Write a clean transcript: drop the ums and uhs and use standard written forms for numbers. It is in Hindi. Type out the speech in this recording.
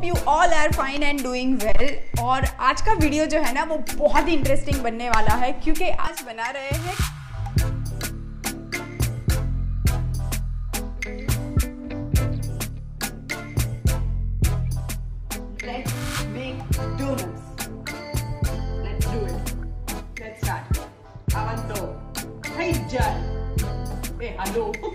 Hope you all are fine and doing well. और आज का वीडियो जो है ना वो बहुत ही इंटरेस्टिंग बनने वाला है, क्योंकि आज बना रहे हैं Let's make donuts. Let's do it. Let's start. Avanto. Hey Jai. Hey hello.